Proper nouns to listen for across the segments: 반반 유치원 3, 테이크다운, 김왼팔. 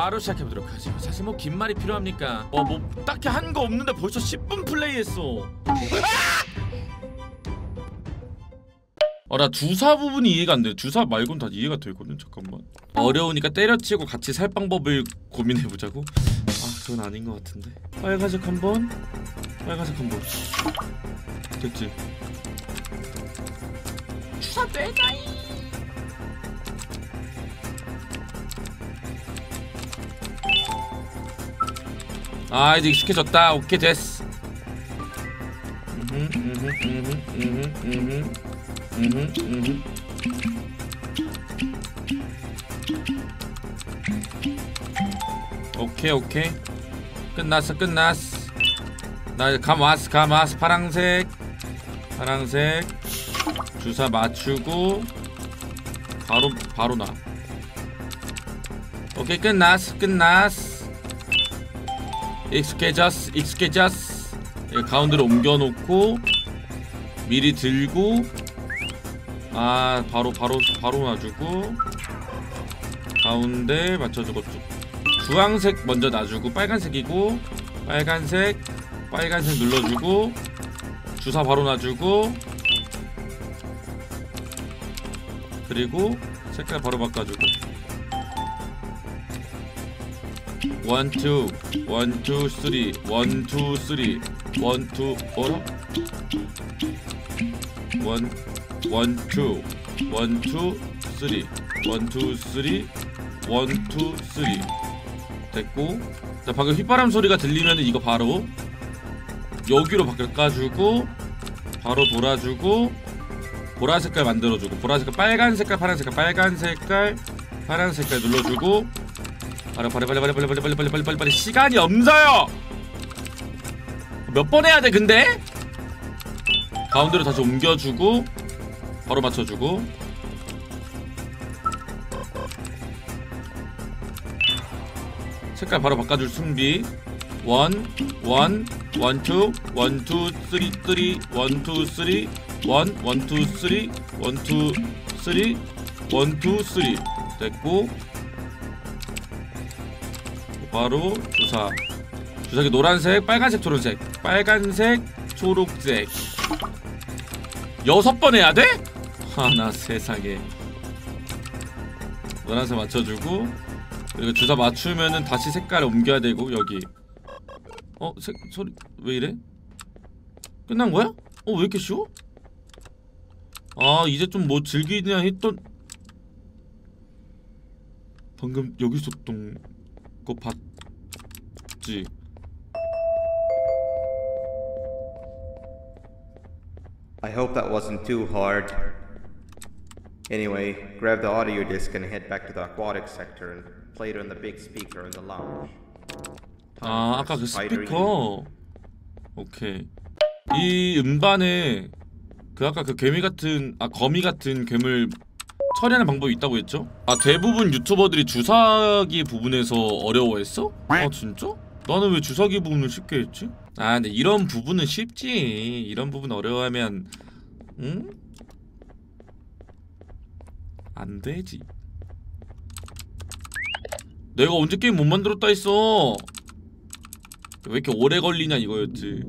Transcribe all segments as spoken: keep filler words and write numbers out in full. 바로 시작해보도록 하죠. 사실 뭐 긴 말이 필요합니까? 와 뭐 딱히 한 거 없는데 벌써 십 분 플레이했어. 아 나 주사 부분이 이해가 안 돼. 주사 말고는 다 이해가 되거든. 잠깐만. 어려우니까 때려치고 같이 살 방법을 고민해보자고? 아 그건 아닌 것 같은데. 빨간색 한 번, 빨간색 한 번. 됐지? 주사 뇌가이. 아 이제 익숙해졌다. 오케이 됐어. 음흠, 음흠, 음흠, 음흠, 음흠. 음, 음. 오케이 오케이 끝났어 끝났어. 나 감 왔어 감 왔어. 파랑색 파랑색 주사 맞추고 바로 바로 나. 오케이 끝났어 끝났어. 익숙해졌어 익숙해졌어. 가운데로 옮겨놓고 미리 들고. 아 바로 바로 바로 놔주고 가운데 맞춰주고 쭉. 주황색 먼저 놔주고 빨간색이고 빨간색 빨간색 눌러주고 주사 바로 놔주고 그리고 색깔 바로 바꿔주고 원투 원투 쓰리 원투 쓰리 원투 어라 원 원, 투, 원, 투, 쓰리, 원, 투, 쓰리, 원, 투, 쓰리. 됐고, 자 방금 휘바람 소리가 들리면은 이거 바로 여기로 바꿔가지고 바로 돌아주고 보라 색깔 만들어주고 보라 색깔 빨간 색깔 파란 색깔 빨간 색깔 파란 색깔 눌러주고 바로 바로 바로 바로 바로 바로 바로 바로 바로 바로 바로. 시간이 없어요. 몇 번 해야 돼 근데? 가운데로 다시 옮겨주고. 바로 맞춰주고 색깔 바로 바꿔줄 준비. 원, 원, 원, 투, 원, 투, 쓰리, 쓰리, 원, 투, 쓰리, 원, 원, 투, 쓰리, 원, 투, 쓰리, 원, 투, 쓰리. 됐고 바로 주사. 주사기 노란색, 빨간색, 초록색, 빨간색, 초록색. 여섯 번 해야 돼? 하나 세상에. 노란색 맞춰주고 그리고 주사 맞추면은 다시 색깔을 옮겨야 되고 여기. 어? 색.. 소리.. 왜 이래? 끝난 거야? 어? 왜 이렇게 쉬워? 아 이제 좀 뭐 즐기냐 했던.. 방금 여기서 똥.. 거 봤지? I hope that wasn't too hard. Anyway, grab the audio disc and head back to the aquatic sector and play it on the big speaker in the lounge. 아, 아까 그 스피커. 오케이. 이 음반에 그 아까 그 개미 같은 아 거미 같은 괴물 처리하는 방법이 있다고 했죠? 아 대부분 유튜버들이 주사기 부분에서 어려워했어? 아 진짜? 나는 왜 주사기 부분을 쉽게 했지? 아 근데 이런 부분은 쉽지. 이런 부분 어려워하면 응? 안 되지. 내가 언제 게임 못 만들었다 했어. 왜 이렇게 오래 걸리냐 이거였지.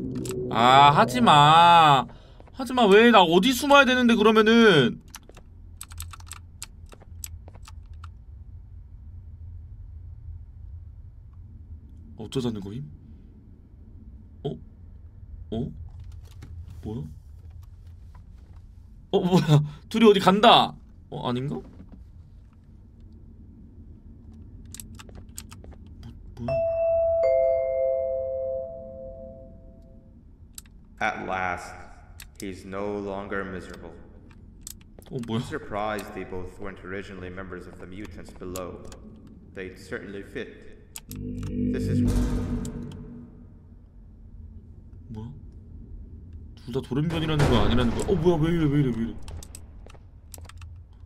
아 하지마 하지마. 왜 나 어디 숨어야 되는데 그러면은. 어쩌자는 거임? 어? 어? 뭐야? 어 뭐야? 둘이 어디 간다! 어 아닌가? 뭐, 뭐야? At last, he's no longer miserable. 어 뭐야? Surprised they both weren't originally members of the mutants below. They'd certainly fit. This is 뭐야? 둘 다 돌연변이라는 거 아니라는 거. 어 뭐야 왜 이래 왜 이래 왜 이래.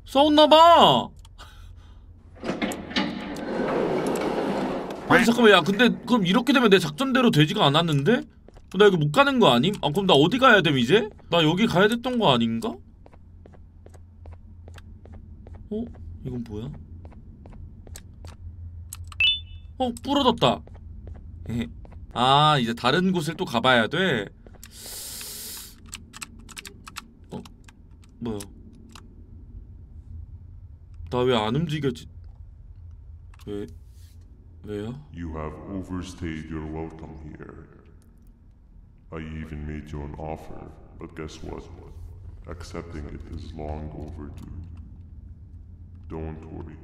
싸웠나봐. 아니 잠깐만 야 근데 그럼 이렇게 되면 내 작전대로 되지가 않았는데? 나 여기 못 가는 거 아님? 아 그럼 나 어디 가야 됨 이제? 나 여기 가야 됐던 거 아닌가? 어? 이건 뭐야? 어? 부러졌다. 아 이제 다른 곳을 또 가봐야 돼. 어? 뭐야? 나 왜 안 움직여지? 왜? 왜요? You have overstayed your welcome here. I even made you an offer, but guess what? Accepting it is long overdue. Don't worry,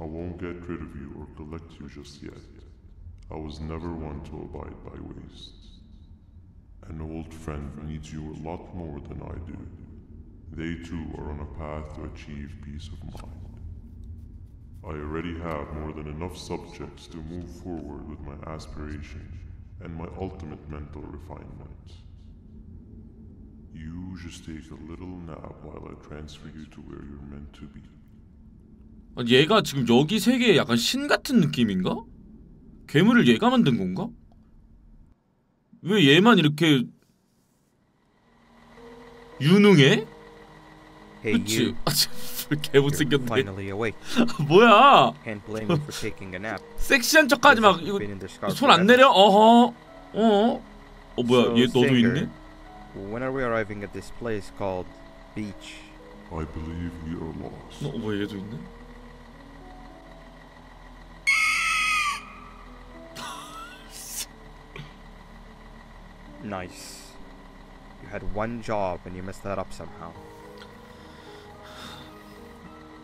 I won't get rid of you or collect you just yet. I was never one to abide by waste. An old friend needs you a lot more than I do. They too are on a path to achieve peace of mind. I already have more than enough subjects to move forward with my aspirations and my ultimate mental refinement. You just take a little nap while I transfer you to where you're meant to be. 아, 얘가 지금 여기 세계에 약간 신 같은 느낌인가? 괴물을 얘가 만든 건가? 왜 얘만 이렇게 유능해? 그치? 아 참 개못생겼네. 뭐야? 섹시한 척까지 막 이거 손 안 내려? 어허 어어 어 뭐야 얘 너도 있네? 어 뭐야 얘도 있네? Nice. You had one job and you messed that up somehow.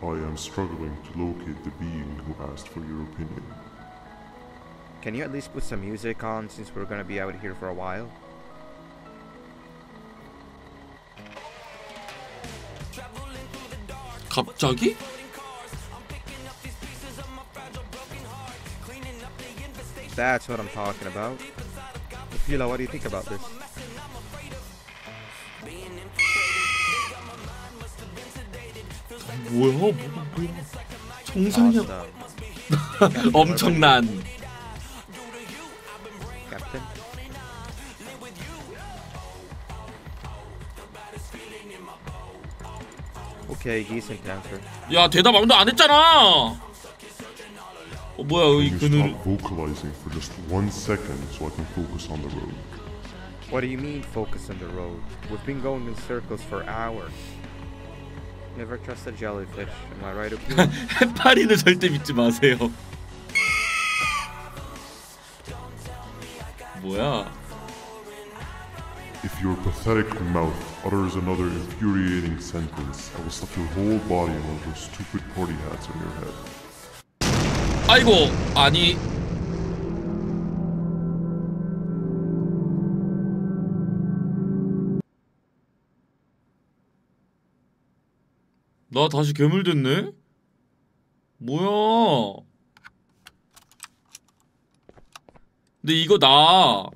I am struggling to locate the being who asked for your opinion. Can you at least put some music on since we're gonna be out here for a while? 갑자기? That's what I'm talking about. Hila, what do you think about this? 뭐야? 뭐, 뭐야? 정상이야. 엄청난. 캡틴. 오케이, decent answer. 야, 대답 아무도 안 했잖아. 어, 뭐야, 이 그늘. What do you mean focus on the road? We've been going in circles for hours. Never trust a jellyfish. Am I right? 해파리는 절대 믿지 마세요. 뭐야? If your pathetic mouth utters another infuriating sentence, I will stuff your whole body in one of those stupid party hats on your head. 아이고, 아니. 나 다시 괴물 됐네? 뭐야? 근데 이거 나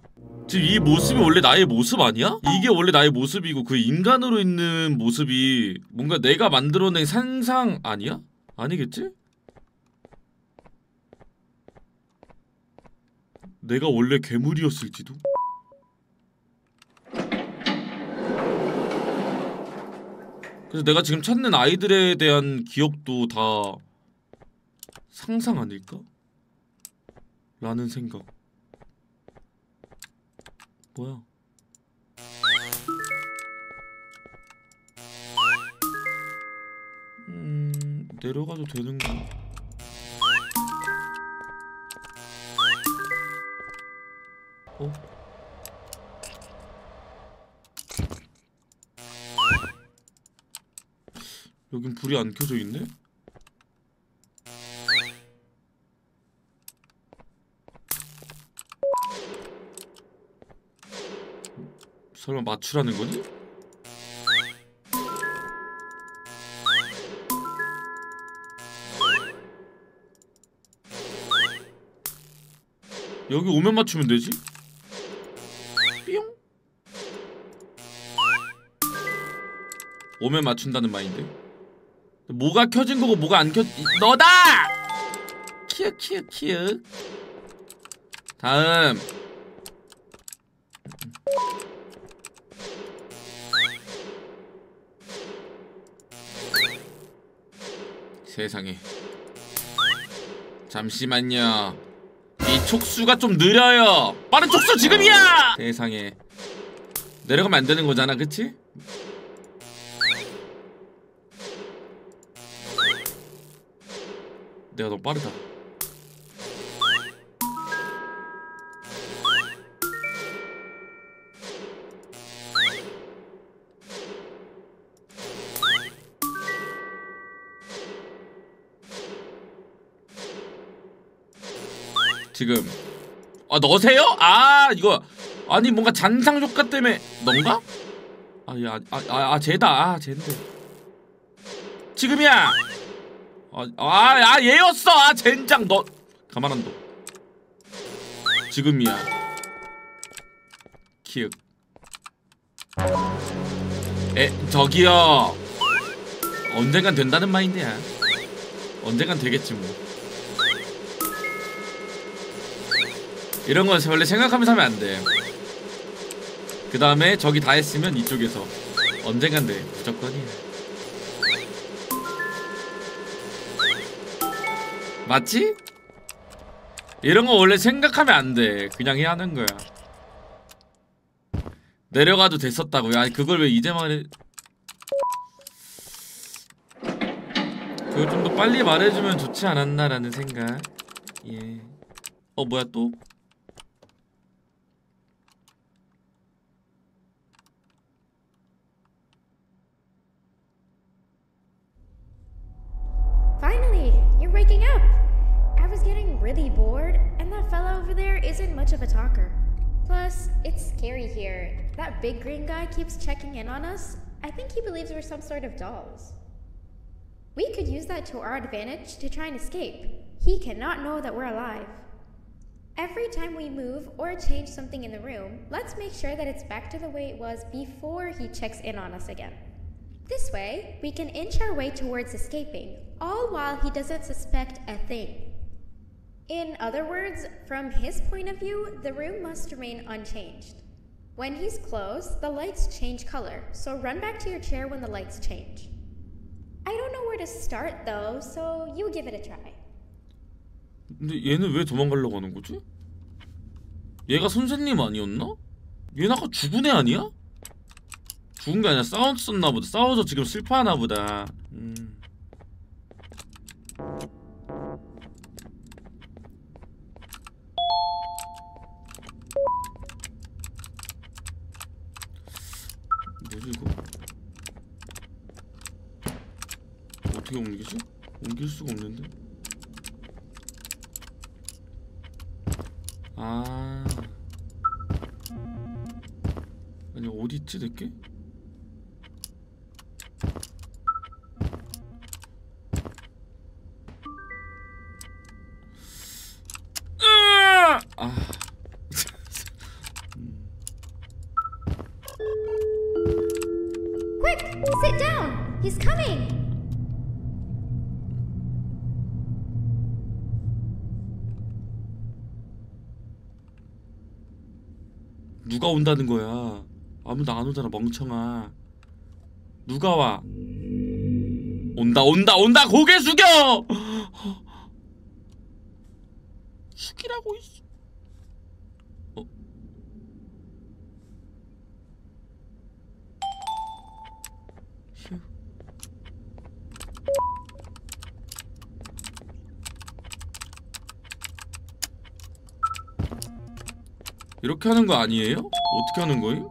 지금 이 모습이 원래 나의 모습 아니야? 이게 원래 나의 모습이고 그 인간으로 있는 모습이 뭔가 내가 만들어낸 상상 아니야? 아니겠지? 내가 원래 괴물이었을지도? 그래서 내가 지금 찾는 아이들에 대한 기억도 다 상상 아닐까? 라는 생각. 뭐야? 음... 내려가도 되는가? 어? 여긴 불이 안 켜져 있네? 설마 맞추라는 거지? 여기 오면 맞추면 되지? 오면 맞춘다는 마인드. 뭐가 켜진 거고 뭐가 안 켜... 너다! 키읔 키읔 키읔. 다음 세상에 잠시만요. 이 촉수가 좀 느려요. 빠른 촉수 지금이야. 세상에, 내려가면 안 되는 거잖아, 그치? 내가 너무 빠르다. 지금 아 너세요? 아 이거 아니 뭔가 잔상 효과 때문에 넌가? 아야 아아 쟤다. 아 쟤인데 지금이야. 아 아 아 얘였어. 아 젠장 너 가만 안 둬. 지금이야. 키읔. 에 저기요, 언젠간 된다는 마인드야. 언젠간 되겠지 뭐. 이런 건 원래 생각하면서 하면 안 돼. 그 다음에 저기 다 했으면 이쪽에서 언젠간 돼. 무조건이야. 맞지? 이런 건 원래 생각하면 안 돼. 그냥 해야 하는 거야. 내려가도 됐었다고요? 아니 그걸 왜 이제 말해. 그걸 좀 더 빨리 말해주면 좋지 않았나라는 생각. 예. 어 뭐야 또? Waking up. I was getting really bored, and that fellow over there isn't much of a talker. Plus, it's scary here. That big green guy keeps checking in on us. I think he believes we're some sort of dolls. We could use that to our advantage to try and escape. He cannot know that we're alive. Every time we move or change something in the room, let's make sure that it's back to the way it was before he checks in on us again. This way, we can inch our way towards escaping, all while he doesn't suspect a thing. In other words, from his point of view, the room must remain unchanged. When he's close, the lights change color, so run back to your chair when the lights change. I don't know where to start though, so you give it a try. 근데 얘는 왜 도망가려고 하는 거지? 얘가 선생님 아니었나? 얘는 아까 죽은 애 아니야? 죽은 게 아니라 싸웠었나 보다. 싸워서 지금 슬퍼하나 보다. 음. 뭐지 이거? 어떻게 옮기지? 옮길 수가 없는데. 아. 아니 어디 있지 내게? 누가 온다는 거야? 아무도 안 오잖아 멍청아. 누가 와? 온다 온다 온다. 고개 숙여. 숙이라고 있어. 어? 휴. 이렇게 하는 거 아니에요? 어떻게 하는 거임?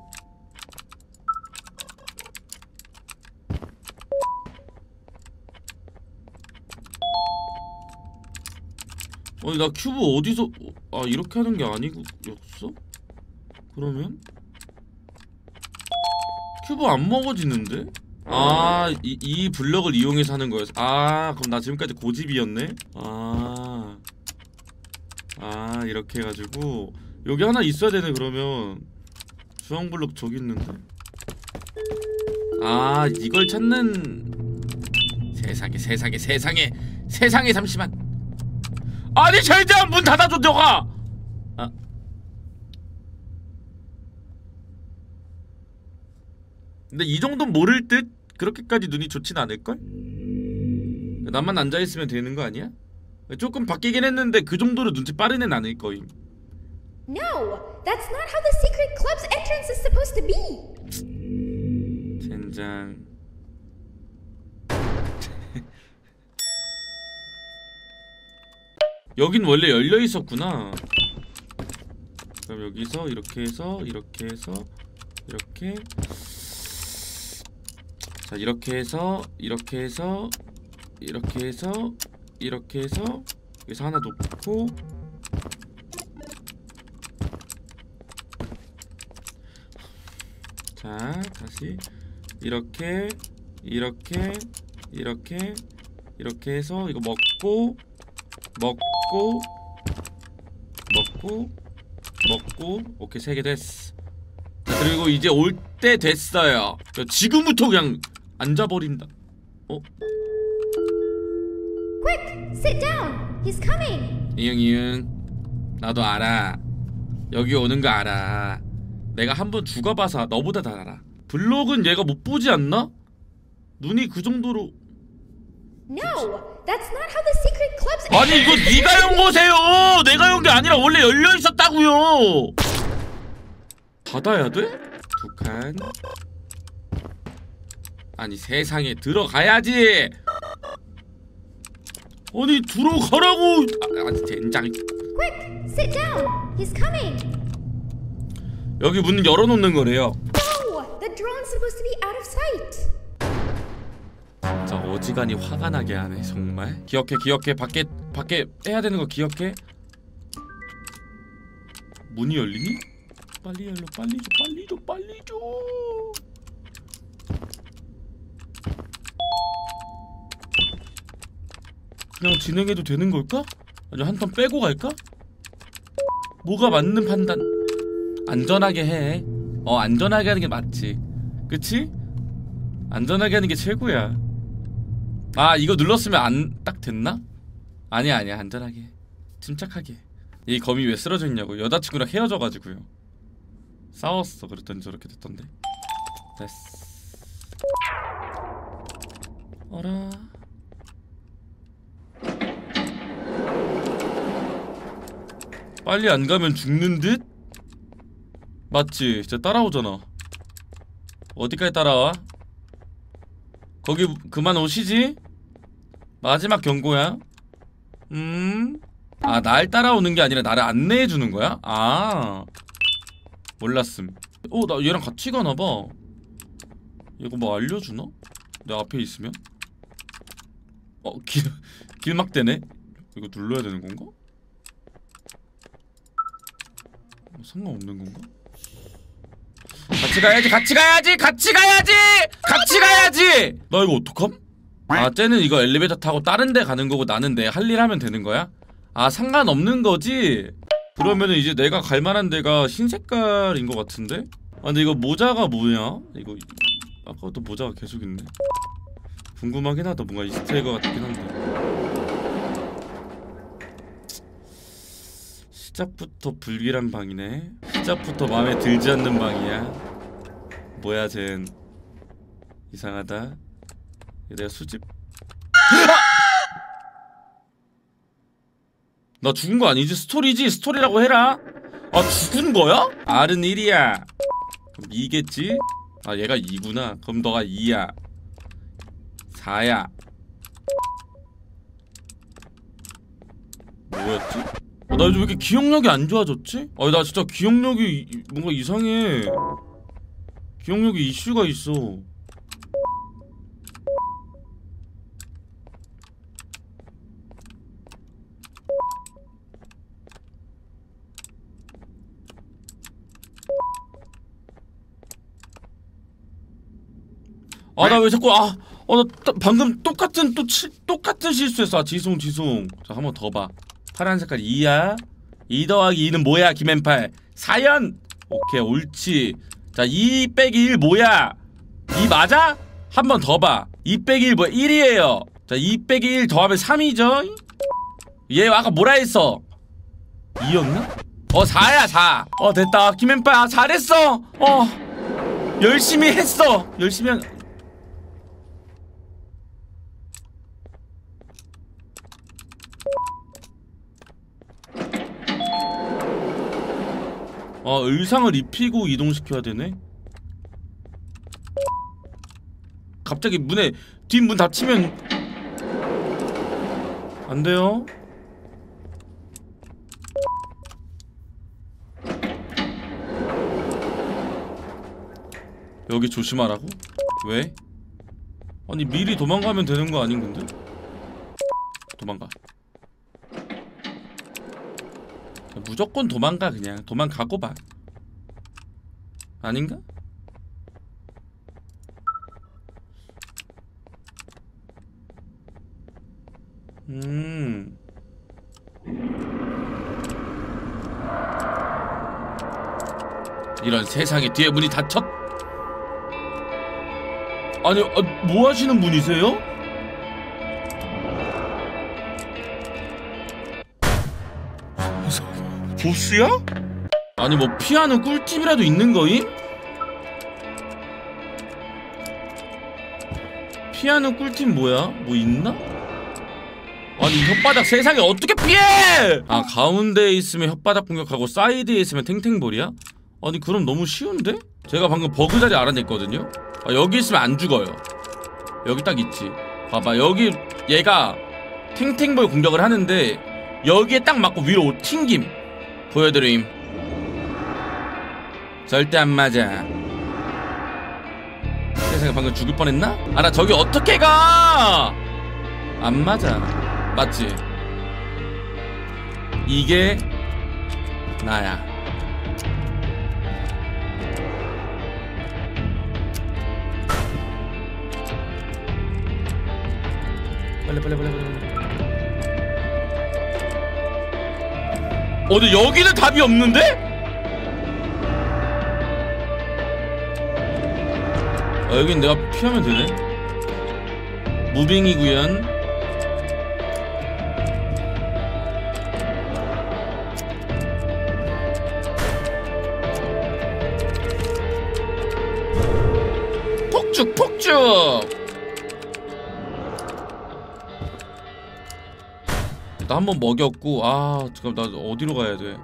아니 나 큐브 어디서 아 이렇게 하는 게 아니었어? 그러면? 큐브 안 먹어지는데? 아 이 이 블럭을 이용해서 하는 거였어. 아 그럼 나 지금까지 고집이었네? 아 아 이렇게 해가지고 여기 하나 있어야 되네. 그러면 주황블록 저기 있는데. 아 이걸 찾는. 세상에 세상에 세상에 세상에. 잠시만. 아니 젠장 문 닫아줘 너가. 아 근데 이 정도는 모를 듯. 그렇게까지 눈이 좋진 않을걸? 나만 앉아있으면 되는 거 아니야? 조금 바뀌긴 했는데 그 정도로 눈치 빠른 애는 아닐 거임. No, that's not how the secret club's entrance is supposed to be. 젠장. 여긴 원래 열려 있었구나. 그럼 여기서 이렇게 해서 이렇게 해서 이렇게 자 이렇게 해서 이렇게 해서 이렇게 해서 이렇게 해서 여기서 하나 놓고 자 다시 이렇게 이렇게 이렇게 이렇게 해서 이거 먹고 먹고 먹고 먹고 오케이 세 개 됐어. 자 그리고 이제 올 때 됐어요. 지금부터 그냥 앉아버린다. 어? Quick, sit down. He's coming. 이응 이응 나도 알아. 여기 오는 거 알아. 내가 한번 죽어봐서 너보다 다 알아. 블록은 얘가 못 보지 않나? 눈이 그 정도로. No. That's not how the secret clubs. 아니 이거 네가 연 거세요. 내가 연 게 아니라 원래 열려 있었다고요. 받아야 돼? 두 칸. 아니 세상에 들어가야지. 아니 들어가라고. 아, 아니 젠장. Quick, sit down. He's coming. 여기 문 열어놓는 거래요. No, the drone's supposed to be out of sight. 진짜 어지간히 화가 나게 하네 정말. 기억해 기억해 밖에 밖에 해야 되는 거 기억해. 문이 열리니? 빨리 열려 빨리 줘 빨리 줘 빨리 줘. 그냥 진행해도 되는 걸까? 아니 한 턴 빼고 갈까? 뭐가 맞는 판단. 안전하게 해. 어 안전하게 하는 게 맞지. 그치? 안전하게 하는 게 최고야. 아 이거 눌렀으면 안 딱 됐나? 아니야 아니야 안전하게 침착하게. 이 거미 왜 쓰러져 있냐고. 여자친구랑 헤어져가지고요 싸웠어. 그랬더니 저렇게 됐던데. 됐어. 어라 빨리 안 가면 죽는 듯? 맞지? 진짜 따라오잖아. 어디까지 따라와? 거기 그만 오시지? 마지막 경고야. 음? 아 날 따라오는 게 아니라 나를 안내해주는 거야? 아 몰랐음. 어 나 얘랑 같이 가나봐. 이거 뭐 알려주나? 내 앞에 있으면? 어 길.. 길막대네? 이거 눌러야 되는 건가? 어, 상관없는 건가? 같이 가야지 같이 가야지 같이 가야지 같이 가야지. 나 이거 어떡함? 아 쟤는 이거 엘리베이터 타고 다른 데 가는 거고 나는 내 할 일 하면 되는 거야? 아 상관없는 거지? 그러면은 이제 내가 갈 만한 데가 흰색깔인 거 같은데? 아 근데 이거 모자가 뭐냐? 이거 아까부터 모자가 계속 있네. 궁금하긴 하다. 뭔가 이스트에그 같긴 한데 시작부터 불길한 방이네. 시작부터 마음에 들지 않는 방이야. 뭐야 쟨 이상하다. 내가 수집? 나 죽은 거 아니지? 스토리지? 스토리라고 해라. 아 죽은 거야? R은 일이야 그럼 이겠지? 아 얘가 이구나. 그럼 너가 이야 사야 뭐였지? 아, 나 요즘 왜 이렇게 기억력이 안 좋아졌지? 아 나 진짜 기억력이 뭔가 이상해. 기억력에 이슈가 있어. 아 나 왜 자꾸 아 어 나 아, 방금 똑같은 또 치, 똑같은 실수했어. 아, 지송 지송. 자 한 번 더 봐. 파란 색깔 이야. 이 더하기 이는 뭐야 김왼팔. 사연. 오케이 옳지. 자 이 빼기 일 뭐야? 이 맞아? 한 번 더 봐. 이 빼기 일 뭐야? 일이에요. 자 이 빼기 일 더하면 삼이죠? 얘 아까 뭐라 했어? 이였나? 어 사야 사. 어 됐다 김왼팔. 아, 잘했어. 어 열심히 했어. 열심히 한... 아, 의상을 입히고 이동시켜야 되네. 갑자기 문에 뒷문 닫히면 안 돼요. 여기 조심하라고? 왜? 아니 미리 도망가면 되는 거 아닌 건데? 도망가. 무조건 도망가. 그냥 도망가고 봐. 아닌가? 음. 이런 세상에 뒤에 문이 닫혔. 아니, 아, 뭐 하시는 분이세요? 보스야? 아니 뭐 피하는 꿀팁이라도 있는 거임? 피하는 꿀팁 뭐야? 뭐 있나? 아니 혓바닥 세상에 어떻게 피해! 아 가운데에 있으면 혓바닥 공격하고 사이드에 있으면 탱탱볼이야? 아니 그럼 너무 쉬운데? 제가 방금 버그 자리 알아냈거든요? 아, 여기 있으면 안 죽어요. 여기 딱 있지. 봐봐 여기 얘가 탱탱볼 공격을 하는데 여기에 딱 맞고 위로 튕김 보여드림. 절대 안 맞아. 세상에 방금 죽을 뻔했나? 아 나 저기 어떻게 가? 안 맞아. 맞지? 이게 나야. 빨리 빨리 빨리 빨리. 어, 근데 여기는 답이 없는데? 아, 여긴 내가 피하면 되네? 무빙이구연. 폭죽, 폭죽! 나 한 번 먹였고. 아 잠깐 나 어디로 가야 돼?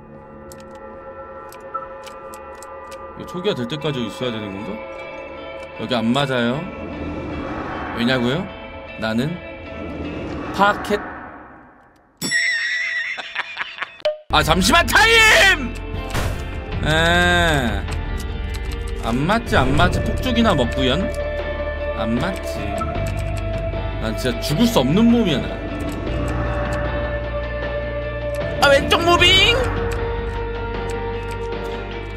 초기화 될 때까지 있어야 되는 건가? 여기 안 맞아요. 왜냐고요? 나는 파켓. 아 잠시만 타임! 에 안 맞지 안 맞지. 폭죽이나 먹구연. 안 맞지. 난 진짜 죽을 수 없는 몸이야 나. 아 왼쪽 무빙!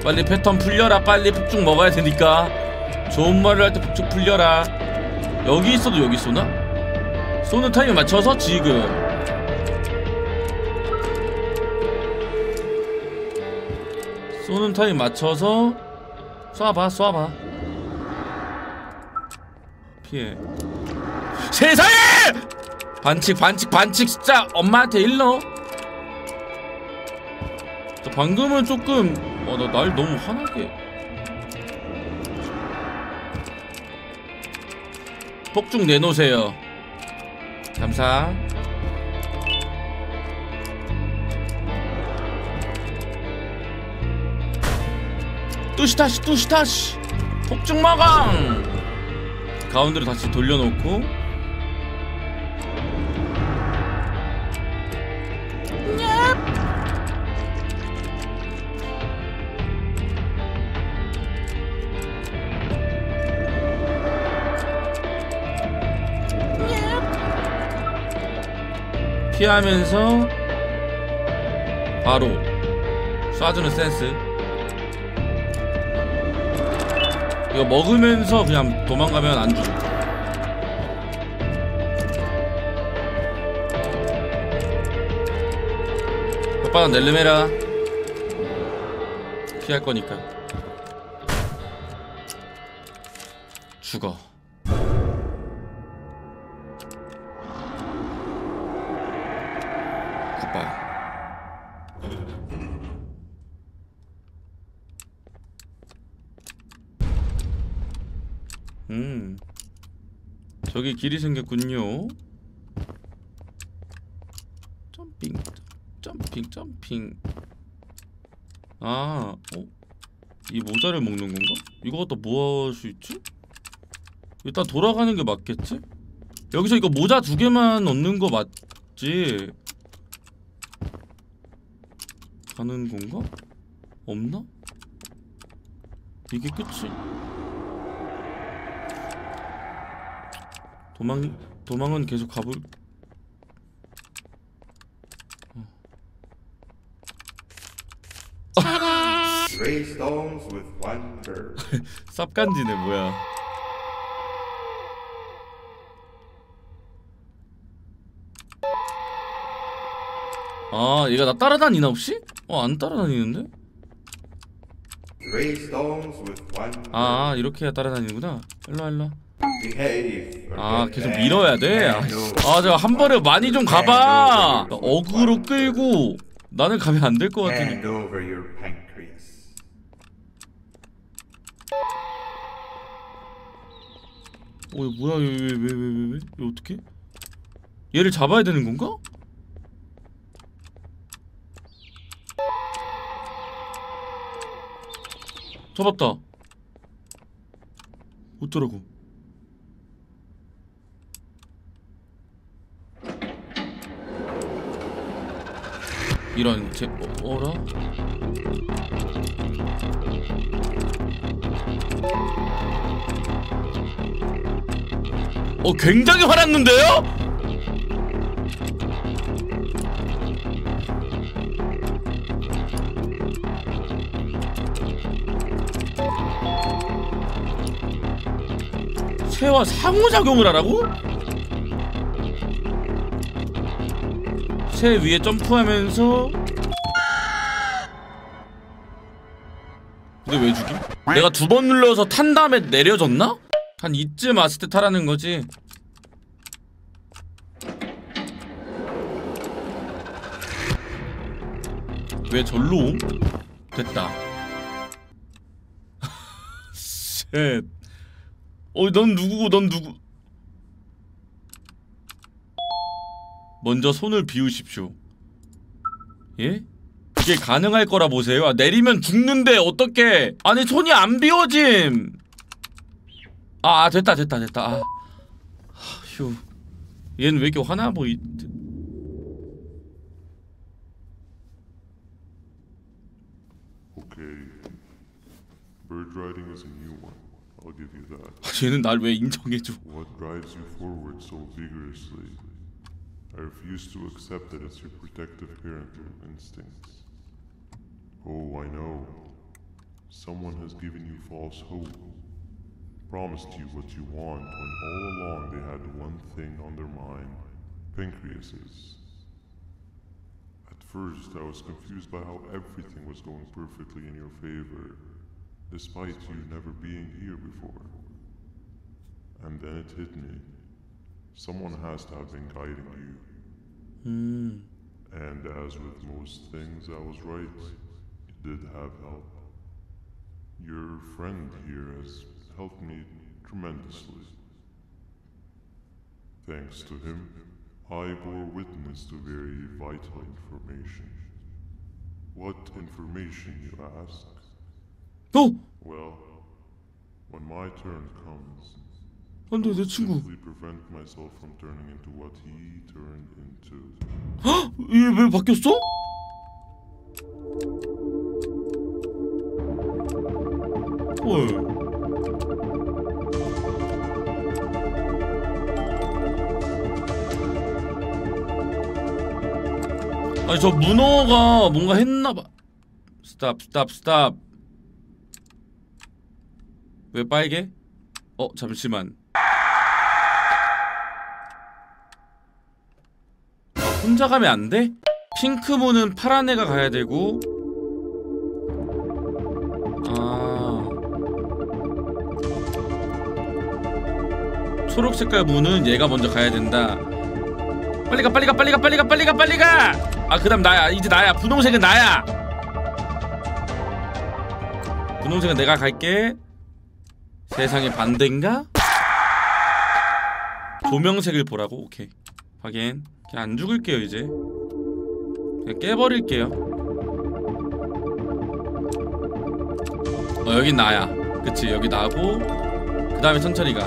빨리 패턴 풀려라. 빨리 폭죽 먹어야 되니까. 좋은 말을 할 때 폭죽 풀려라. 여기 있어도 여기 쏘나? 쏘는 타임에 맞춰서 지금 쏘는 타임에 맞춰서 쏴봐 쏴봐. 피해. 세상에! 반칙 반칙 반칙. 진짜 엄마한테 일러. 방금은 조금 어, 나 날 너무 화나게. 폭죽 내놓으세요. 감사. 뚜시다시 뚜시다시 폭죽 마강. 가운데로 다시 돌려놓고. 피하면서 바로 쏴주는 센스. 이거 먹으면서 그냥 도망가면 안 죽어. 혓바닥 낼름해라. 피할 거니까. 죽어. 음 저기 길이 생겼군요. 점핑 점핑 점핑. 아, 어? 이 모자를 먹는 건가? 이거 갖다 뭐 할 수 있지? 일단 돌아가는 게 맞겠지? 여기서 이거 모자 두 개만 얻는 거 맞지? 가는 건가? 없나? 이게 끝이? 도망, 도망은 계속 가볼... 어. 쌉간지네 뭐야. 아, 얘가 나 따라다니나 혹시? 어, 안 따라다니는데? 아, 이렇게 따라다니는구나. 일로와, 일로와. 아, 계속 밀어야 돼? 아, 제가 한 번에 많이 좀 가봐! 어그로 끌고 나는 가면 안 될 것 같은데. 어, 뭐야, 왜, 왜, 왜, 왜, 왜? 이거 어떡해? 얘를 잡아야 되는 건가? 잡았다. 어쩌라고. 이런 제 어라? 어, 굉장히 화났는데요? 새와 상호작용을 하라고? 새 위에 점프하면서. 근데 왜 죽임? 내가 두 번 눌러서 탄 다음에 내려졌나? 한 이쯤 왔을 때 타라는 거지. 왜 절로 옴? 됐다. 쉣. 어, 넌 누구고 넌 누구? 먼저 손을 비우십시오. 예? 그게 가능할 거라 보세요? 아, 내리면 죽는데 어떡해. 아니 손이 안 비워짐. 아, 아 됐다 됐다 됐다. 아. 휴. 얘는 왜 이렇게 화나 보이... 오케이. Bird riding is a new one. I'll give you that. 쟤는 날 왜 인정해줘? What drives you forward so vigorously? I refuse to accept that it's your protective parental instincts. Oh, I know. Someone has given you false hope, promised you what you want, when all along they had one thing on their mind: pancreases. At first, I was confused by how everything was going perfectly in your favor, despite you never being here before. And then it hit me. Someone has to have been guiding you. Mm. And as with most things, I was right. You did have help. Your friend here has helped me tremendously. Thanks to him, I bore witness to very vital information. What information, you ask? No. Well, when my turn comes, I will simply prevent myself from turning into what he turned into. 헉! 얘 왜 바뀌었어? 헐. 아니 저 문어가 뭔가 했나봐. 스탑 스탑 스탑. 왜 빨개? 어, 잠시만. 아, 혼자 가면 안 돼? 핑크무는 파란 애가 가야 되고. 아. 초록 색깔 무는 얘가 먼저 가야 된다. 빨리 가, 빨리 가, 빨리 가, 빨리 가, 빨리 가, 빨리 가! 아, 그 다음 나야. 이제 나야. 분홍색은 나야. 분홍색은 내가 갈게. 세상에 반대인가? 조명색을 보라고? 오케이. 확인. 그냥 안 죽을게요, 이제. 그냥 깨버릴게요. 어 여긴 나야. 그치 여기 나고 그 다음에 천천히 가.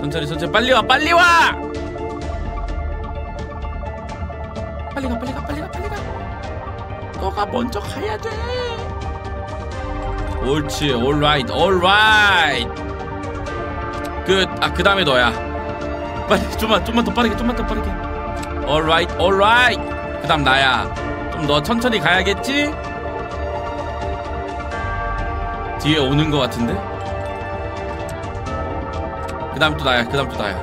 천천히 천천히 빨리 와 빨리 와! 빨리 가 빨리 가 빨리 가 빨리 가. 너가 먼저 가야 돼. 옳지 alright alright. 끝. 아 그 다음에 너야. 빨리 좀만 좀만 더 빠르게 좀만 더 빠르게. alright alright. 그 다음 나야. 좀 너 천천히 가야겠지? 뒤에 오는 것 같은데? 그 다음 또 나야 그 다음 또 나야.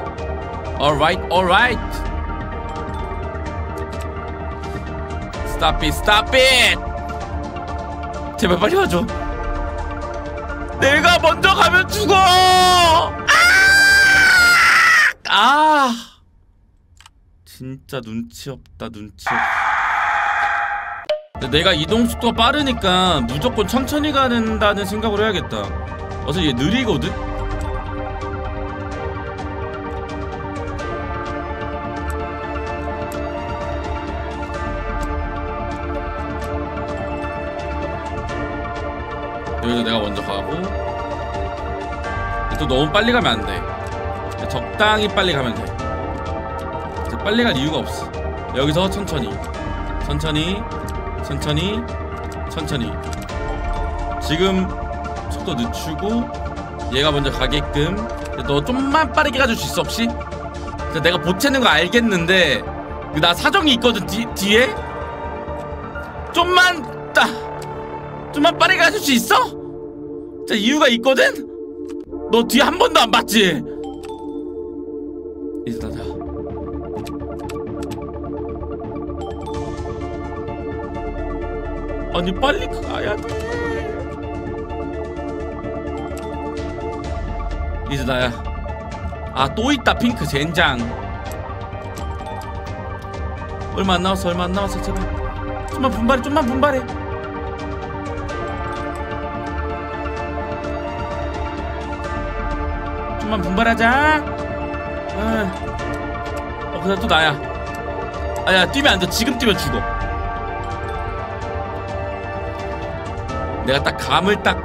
alright alright. stop it stop it. 제발 빨리 와줘. 내가 먼저 가면 죽어. 아, 아! 진짜 눈치 없다 눈치 없다. 내가 이동 속도가 빠르니까 무조건 천천히 가는다는 생각을 해야겠다. 어차피 얘 느리거든? 여기서 내가 먼저 가고 또 너무 빨리 가면 안 돼. 적당히 빨리 가면 돼. 빨리 갈 이유가 없어. 여기서 천천히 천천히 천천히 천천히 지금 속도 늦추고 얘가 먼저 가게끔. 너 좀만 빠르게 가줄 수 있어 혹시? 내가 보채는 거 알겠는데 나 사정이 있거든. 뒤, 뒤에? 좀만 따, 좀만 빠르게 가줄 수 있어? 진짜 이유가 있거든? 너 뒤에 한 번도 안 봤지? 이제 나 자 아니 빨리 가야 돼. 이제 나야. 아 또 있다 핑크 젠장. 얼마 안 남았어 얼마 안 남았어. 제발 좀만 분발해 좀만 분발해. 좀만 분발하자. 어 그다음 또 나야. 아야 뛰면 안 돼. 지금 뛰면 죽어. 내가 딱 감을 딱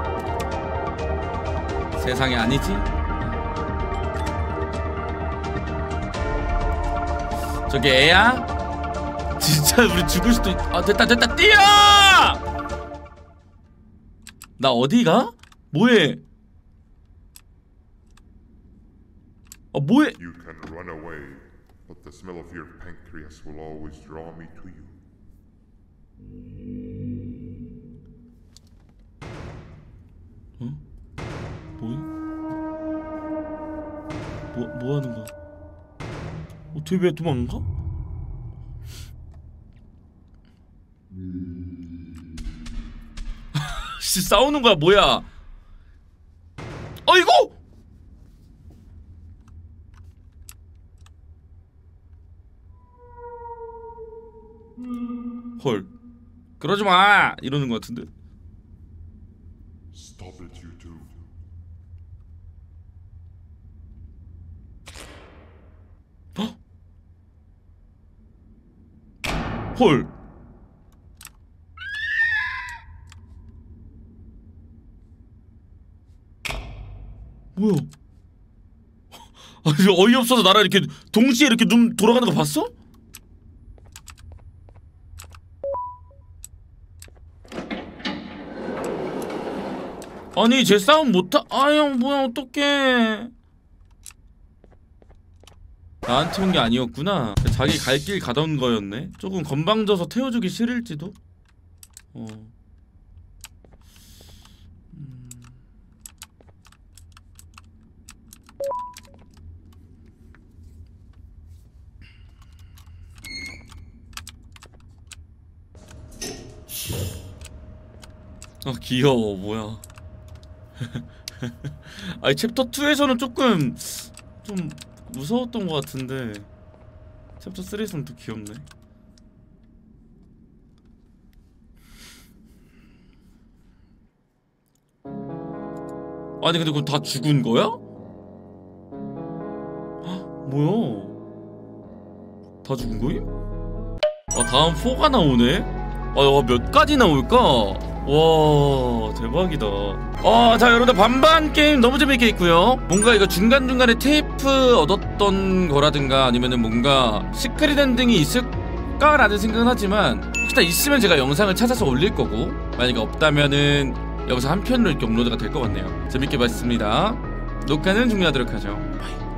세상에 아니지? 저기 애야? 진짜 우리 죽을 수도 있... 아 됐다 됐다 뛰어! 나 어디가? 뭐해? 아 뭐해? You can run away, but the smell of your pancreas will always draw me to you. 응? 뭐해? 뭐, 뭐 하는 거야? 어떻게 왜 도망가? 씨 싸우는 거야 뭐야? 아이고! 헐 그러지 마! 이러는 거 같은데? Stop it, you two. 어? 헐. 뭐야? 아, 어이없어서 나랑 이렇게 동시에 이렇게 눈 돌아가는 거 봤어? 아니 쟤 싸움 못하.. 아형 뭐야 어떡해. 나한테 온 게 아니었구나. 자기 갈 길 가던 거였네. 조금 건방져서 태워주기 싫을지도? 어.. 음... 아 귀여워 뭐야. 아니 챕터 투에서는 조금 좀 무서웠던 것 같은데 챕터 쓰리에서는 또 귀엽네. 아니 근데 그거 다 죽은 거야? 헉, 뭐야? 다 죽은 거임? 아 다음 사가 나오네? 아 몇 가지 나올까? 와 대박이다. 어, 자 여러분들 반반 게임 너무 재밌게 했고요. 뭔가 이거 중간중간에 테이프 얻었던 거라든가 아니면은 뭔가 시크릿 엔딩이 있을까라는 생각은 하지만 혹시나 있으면 제가 영상을 찾아서 올릴 거고, 만약에 없다면은 영상 한 편으로 이렇게 업로드가 될 것 같네요. 재밌게 봤습니다. 녹화는 종료하도록 하죠. 바이.